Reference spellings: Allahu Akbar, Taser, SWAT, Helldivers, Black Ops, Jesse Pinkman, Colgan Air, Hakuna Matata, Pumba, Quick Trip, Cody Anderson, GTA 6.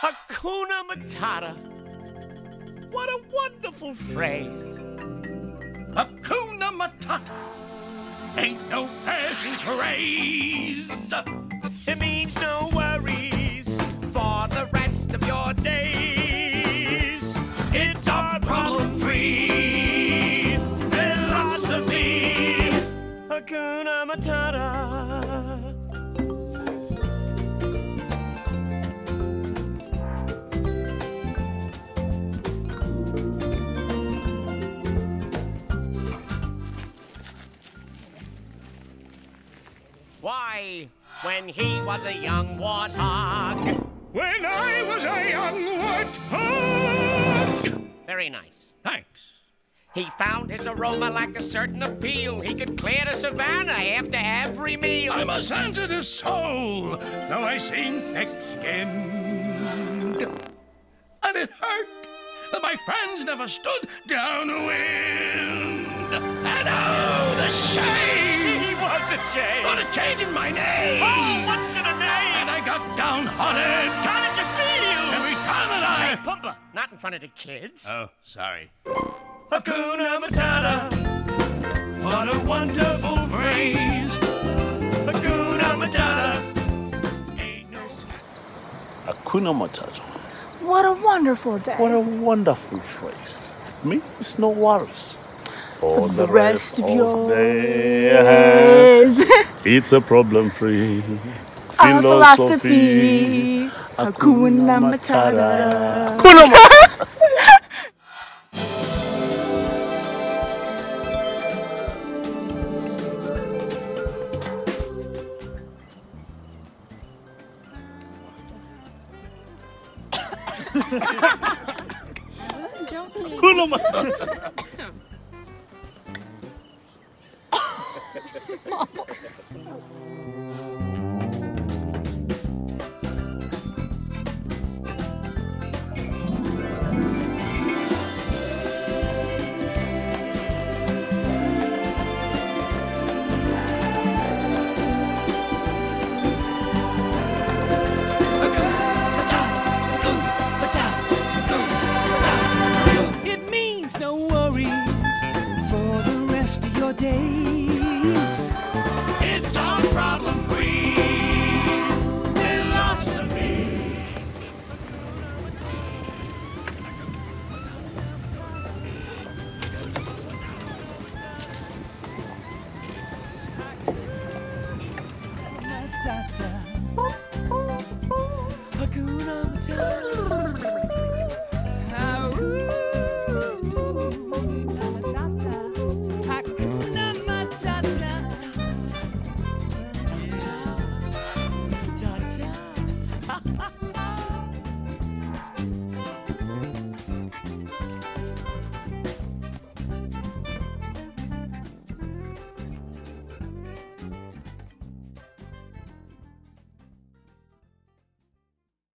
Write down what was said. Hakuna Matata. What a wonderful phrase. Hakuna Matata. Ain't no passing craze. It means no worries for the rest of your days. It's our problem-free philosophy. Hakuna Matata. Why, when he was a young warthog. When I was a young warthog. Very nice. Thanks. He found his aroma like a certain appeal. He could clear the savannah after every meal. I'm a sensitive soul, though I seem thick-skinned. And it hurt that my friends never stood downwind. And oh, the shame! What a change in my name! Oh, what's in a name? And I got downhearted. How did you feel? Every time that I... Hey, Pumba, not in front of the kids. Oh, sorry. Hakuna Matata. What a wonderful phrase. Hakuna Matata. Ain't no... Hakuna Matata. What a wonderful day. What a wonderful phrase. It means no worries. For the rest of your days. It's a problem-free philosophy. Hakuna Matata. Hakuna Matata. Hakuna Matata. It means no worries for the rest of your day. Hakuna Matata.